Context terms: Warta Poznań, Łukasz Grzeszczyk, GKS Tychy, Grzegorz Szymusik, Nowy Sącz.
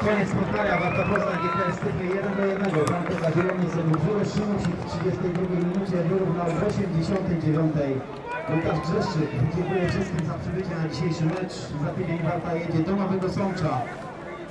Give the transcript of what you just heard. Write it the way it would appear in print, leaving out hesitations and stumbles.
Koniec spotkania Warta Poznań, GKS Tychy 1-1. Bramkę za kierownicą Grzegorz Szymusik w 32 minucie, wyrównał w 89. Łukasz Grzeszczyk. Dziękuję wszystkim za przybycie na dzisiejszy mecz. Za tydzień Warta jedzie do Nowego Sącza.